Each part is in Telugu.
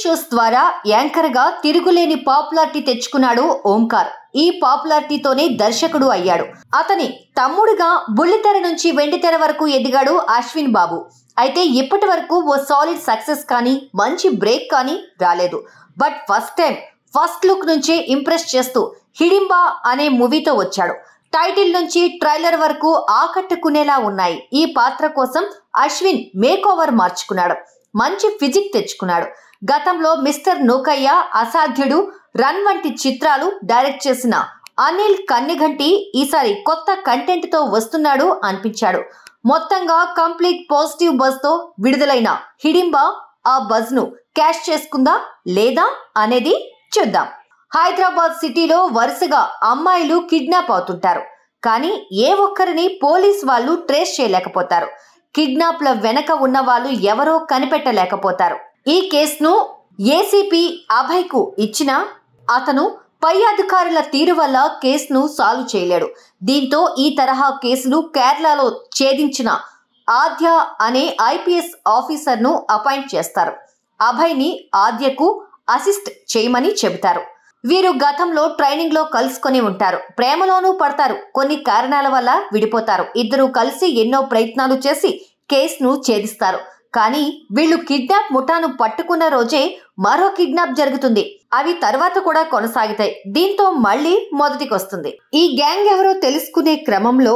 షోస్ ద్వారా యాంకర్ గా తిరుగులేని పాపులారిటీ తెచ్చుకున్నాడు ఓంకార్. ఈ పాపులారిటీతోనే దర్శకుడు అయ్యాడు. అతని తమ్ముడుగా బుల్లితెర నుంచి వెండితెర వరకు ఎదిగాడు అశ్విన్ బాబు. అయితే ఇప్పటివరకు ఓ సాలిడ్ సక్సెస్ కానీ మంచి బ్రేక్ కానీ రాలేదు. But first time first look నుంచే ఇంప్రెస్ చేస్తూ హిడింబా అనే మూవీతో వచ్చాడు. టైటిల్ నుంచి ట్రైలర్ వరకు ఆకట్టుకునేలా ఉన్నాయి. ఈ పాత్ర కోసం అశ్విన్ మేకోవర్ మార్చుకున్నాడు, మంచి ఫిజిక్ తెచ్చుకున్నాడు. గతంలో మిస్టర్ నోకయ్య, అసాధ్యుడు, రన్ వంటి చిత్రాలు డైరెక్ట్ చేసిన అనిల్ కన్నిఘంటి ఈసారి కొత్త కంటెంట్ తో వస్తున్నాడు అనిపించాడు. మొత్తంగా కంప్లీట్ పాజిటివ్ బజ్ తో విడుదలైన హిడింబా ఆ బజ్ ను క్యాష్ చేసుకుందా లేదా అనేది చూద్దాం. హైదరాబాద్ సిటీలో వరుసగా అమ్మాయిలు కిడ్నాప్ అవుతుంటారు, కానీ ఏ ఒక్కరిని పోలీస్ వాళ్ళు ట్రేస్ చేయలేకపోతారు. కిడ్నాప్ల వెనక ఉన్న వాళ్ళు ఎవరో కనిపెట్టలేకపోతారు. ఈ కేసును ఏసీపీ అభయ్ కు ఇచ్చిన అతను పై అధికారుల తీరు వల్ల కేసును సాల్వ్ చేయలేడు. దీంతో ఈ తరహా కేసులు కేరళలో ఛేదించిన ఆద్య అనే ఐపీఎస్ ఆఫీసర్ ను అపాయింట్ చేస్తారు. అభయ్ ని ఆద్యకు అసిస్ట్ చేయమని చెబుతారు. వీరు గతంలో ట్రైనింగ్ లో కలుసుకొని ఉంటారు, ప్రేమలోనూ పడతారు, కొన్ని కారణాల వల్ల విడిపోతారు. ఇద్దరు కలిసి ఎన్నో ప్రయత్నాలు చేసి కేసును ఛేదిస్తారు. కానీ వీళ్ళు కిడ్నాప్ ముఠాను పట్టుకున్న రోజే మరో కిడ్నాప్ జరుగుతుంది. అవి తర్వాత కూడా కొనసాగుతాయి. దీంతో మళ్ళీ మొదటికొస్తుంది. ఈ గ్యాంగ్ ఎవరో తెలుసుకునే క్రమంలో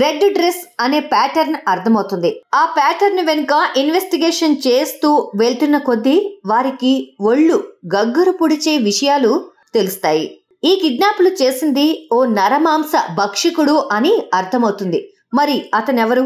రెడ్ డ్రెస్ అనే ప్యాటర్న్ అర్థమవుతుంది. ఆ ప్యాటర్న్ వెనుక ఇన్వెస్టిగేషన్ చేస్తూ వెళ్తున్న కొద్దీ వారికి ఒళ్ళు గగ్గరు పొడిచే విషయాలు తెలుస్తాయి. ఈ కిడ్నాప్లు చేసింది ఓ నరమాంస భక్షకుడు అని అర్థమవుతుంది. మరి అతనెవరు?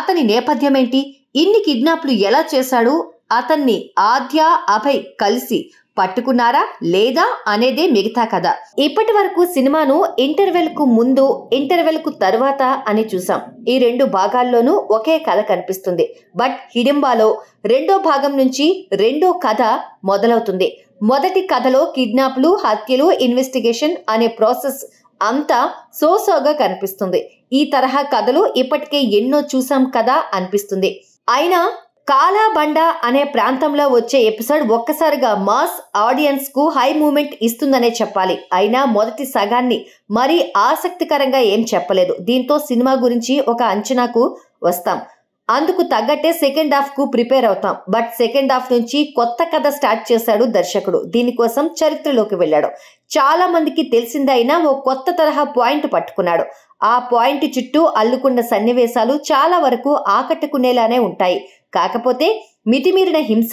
అతని నేపథ్యమేంటి? ఇన్ని కిడ్నాప్లు ఎలా చేశాడు? అతన్ని ఆద్య, అభయ్ కలిసి పట్టుకున్నారా లేదా అనేదే మిగతా కథ. ఇప్పటి వరకు సినిమాను ఇంటర్వెల్ కు ముందు, ఇంటర్వెల్ కు తర్వాత అని చూసాం. ఈ రెండు భాగాల్లోనూ ఒకే కథ కనిపిస్తుంది. బట్ హిడింబాలో రెండో భాగం నుంచి రెండో కథ మొదలవుతుంది. మొదటి కథలో కిడ్నాప్లు, హత్యలు, ఇన్వెస్టిగేషన్ అనే ప్రాసెస్ అంతా సోసోగా కనిపిస్తుంది. ఈ తరహా కథలు ఇప్పటికే ఎన్నో చూసాం కదా అనిపిస్తుంది. అయినా కాలాబండ అనే ప్రాంతంలో వచ్చే ఎపిసోడ్ ఒక్కసారిగా మాస్ ఆడియన్స్ కు హై మూమెంట్ ఇస్తుందనే చెప్పాలి. అయినా మొదటి సగాన్ని మరీ ఆసక్తికరంగా ఏం చెప్పలేదు. దీంతో సినిమా గురించి ఒక అంచనాకు వస్తాం, అందుకు తగ్గట్టే సెకండ్ హాఫ్ కు ప్రిపేర్ అవుతాం. బట్ సెకండ్ హాఫ్ నుంచి కొత్త కథ స్టార్ట్ చేశాడు దర్శకుడు. దీనికోసం చరిత్రలోకి వెళ్ళాడు. చాలా మందికి తెలిసిందైనా ఓ కొత్త తరహా పాయింట్ పట్టుకున్నాడు. ఆ పాయింట్ చుట్టూ అల్లుకున్న సన్నివేశాలు చాలా వరకు ఆకట్టుకునేలానే ఉంటాయి. కాకపోతే మితిమీరిన హింస,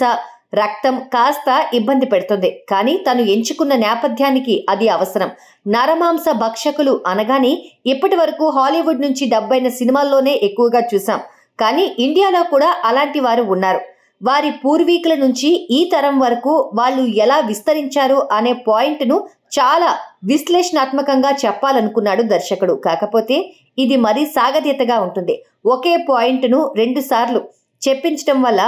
రక్తం కాస్త ఇబ్బంది పెడుతుంది. కానీ తను ఎంచుకున్న నేపథ్యానికి అది అవసరం. నరమాంస భక్షకులు అనగానే ఇప్పటి వరకు హాలీవుడ్ నుంచి డబ్బైన సినిమాల్లోనే ఎక్కువగా చూసాం. కానీ ఇండియాలో కూడా అలాంటి వారు ఉన్నారు. వారి పూర్వీకుల నుంచి ఈ తరం వరకు వాళ్ళు ఎలా విస్తరించారు అనే పాయింట్ను చాలా విశ్లేషణాత్మకంగా చెప్పాలనుకున్నాడు దర్శకుడు. కాకపోతే ఇది మరీ సాగదీతగా ఉంటుంది. ఒకే పాయింట్ను 2 సార్లు చెప్పించడం వల్ల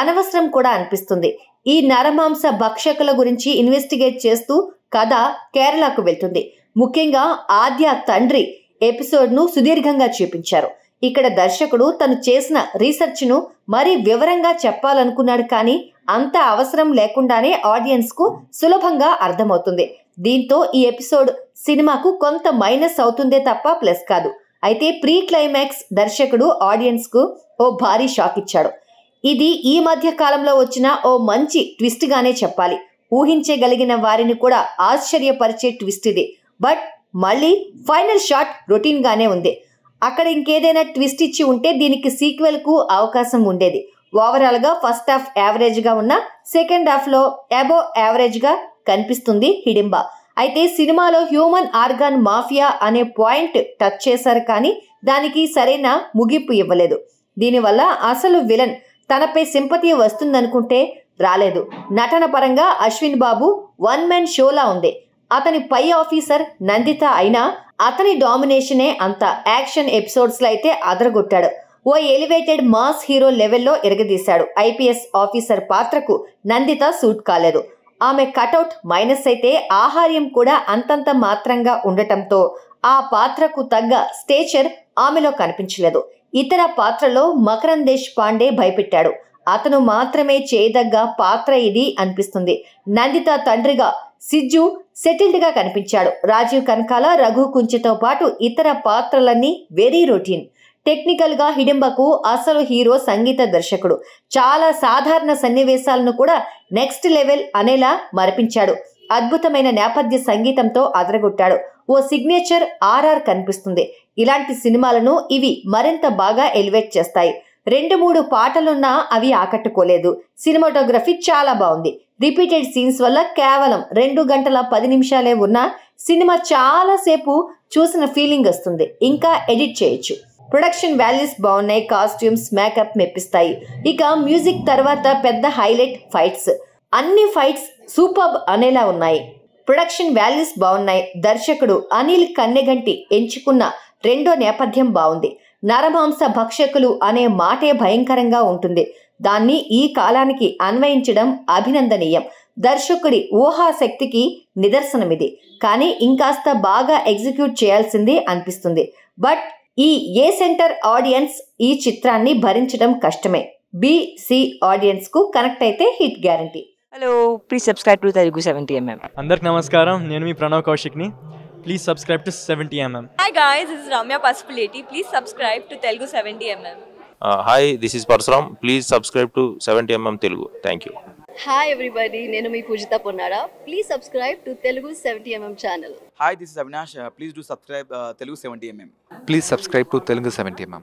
అనవసరం కూడా అనిపిస్తుంది. ఈ నరమాంస భక్షకుల గురించి ఇన్వెస్టిగేట్ చేస్తూ కథ కేరళకు వెళ్తుంది. ముఖ్యంగా ఆద్య తండ్రి ఎపిసోడ్ను సుదీర్ఘంగా చూపించారు. ఇక్కడ దర్శకుడు తను చేసిన రీసెర్చ్ ను మరీ వివరంగా చెప్పాలనుకున్నాడు. కానీ అంత అవసరం లేకుండానే ఆడియన్స్ కు సులభంగా అర్థమవుతుంది. దీంతో ఈ ఎపిసోడ్ సినిమాకు కొంత మైనస్ అవుతుందే తప్ప ప్లస్ కాదు. అయితే ప్రీ క్లైమాక్స్ దర్శకుడు ఆడియన్స్ కు ఓ భారీ షాక్ ఇచ్చాడు. ఇది ఈ మధ్య కాలంలో వచ్చిన ఓ మంచి ట్విస్ట్ గానే చెప్పాలి. ఊహించగలిగిన వారిని కూడా ఆశ్చర్యపరిచే ట్విస్ట్ ఇది. బట్ మళ్ళీ ఫైనల్ షాట్ రొటీన్ గానే ఉంది. అక్కడ ఇంకేదైనా ట్విస్ట్ ఇచ్చి ఉంటే దీనికి సీక్వెల్ కు అవకాశం ఉండేది. ఓవరాల్ గా ఫస్ట్ హాఫ్ యావరేజ్ గా ఉన్న సెకండ్ హాఫ్ లో అబో యావరేజ్ గా కనిపిస్తుంది హిడింబా. అయితే సినిమాలో హ్యూమన్ ఆర్గాన్ మాఫియా అనే పాయింట్ టచ్ చేశారు, కానీ దానికి సరైన ముగింపు ఇవ్వలేదు. దీనివల్ల అసలు విలన్ తనపై సింపతి వస్తుందనుకుంటే రాలేదు. నటన పరంగా అశ్విన్ బాబు వన్ మ్యాన్ షోలా ఉంది. అతని పై ఆఫీసర్ నందిత అయినా అతని డామినేషనే అంత. యాక్షన్ ఎపిసోడ్స్లో అయితే అదరగొట్టాడు. ఓ ఎలివేటెడ్ మాస్ హీరో లెవెల్లో ఎరగదీశాడు. ఐపీఎస్ ఆఫీసర్ పాత్రకు నందిత సూట్ కాలేదు. ఆమె కటౌట్ మైనస్ అయితే ఆహార్యం కూడా అంతంత మాత్రంగా ఉండటంతో ఆ పాత్రకు తగ్గ స్టేచర్ ఆమెలో కనిపించలేదు. ఇతర పాత్రలో మకరందేశ్ పాండే భయపెట్టాడు. అతను మాత్రమే చేయదగ్గ పాత్ర ఇది అనిపిస్తుంది. నందిత తండ్రిగా సిజ్జు సెటిల్డ్ గా కనిపించాడు. రాజీవ్ కనకాల రఘు కుంచితో పాటు ఇతర పాత్రలన్నీ వెరీ రొటీన్. టెక్నికల్ గా హిడింబకు అసలు హీరో సంగీత దర్శకుడు. చాలా సాధారణ సన్నివేశాలను కూడా నెక్స్ట్ లెవెల్ అనేలా మరపించాడు. అద్భుతమైన నేపథ్య సంగీతంతో అదరగొట్టాడు. ఓ సిగ్నేచర్ ఆర్ఆర్ కనిపిస్తుంది. ఇలాంటి సినిమాలను ఇవి మరింత బాగా ఎలివేట్ చేస్తాయి. 2-3 పాటలున్నా అవి ఆకట్టుకోలేదు. సినిమాటోగ్రఫీ చాలా బాగుంది. రిపీటెడ్ సీన్స్ వల్ల కేవలం 2 గంటల 10 నిమిషాలే ఉన్నా సినిమా చాలాసేపు చూసిన ఫీలింగ్ వస్తుంది. ఇంకా ఎడిట్ చేయొచ్చు. ప్రొడక్షన్ వాల్యూస్ బాగున్నాయి. కాస్ట్యూమ్స్, మేకప్ మెప్పిస్తాయి. ఇక మ్యూజిక్ తర్వాత పెద్ద హైలైట్ ఫైట్స్. అన్ని ఫైట్స్ సూపర్బ్ అనేలా ఉన్నాయి. ప్రొడక్షన్ వాల్యూస్ బాగున్నాయి. దర్శకుడు అనిల్ కన్నెగంటి ఎంచుకున్న రెండో నేపథ్యం బాగుంది. నరమాంస భక్షకులు అనే మాటే భయంకరంగా ఉంటుంది. దాన్ని ఈ కాలానికి అన్వయించడం అభినందనీయం. దర్శకుడి ఊహాశక్తికి నిదర్శనమిది. కానీ ఇంకాస్త బాగా ఎగ్జిక్యూట్ చేయాల్సింది అనిపిస్తుంది. బట్ ఈ ఏ సెంటర్ ఆడియన్స్ ఈ చిత్రాన్ని భరించడం కష్టమే. BC ఆడియన్స్ కు కనెక్ట్ అయితే hit guarantee. Hello, please subscribe to Telugu70mm. అందరికీ నమస్కారం. నేను మీ Pranav కౌశిక్ని. Please subscribe to 70mm. Hi guys, this is Ramya Paspaleti. Please subscribe to Telugu 70mm. Hi, this is Parshram. Please subscribe to 70mm Telugu. Thank you. Hi everybody, nenu mi Poojitha Ponnara. Please subscribe to Telugu 70mm channel. Hi, this is Avinash. Please do subscribe Telugu 70mm. Please subscribe to Telugu 70mm.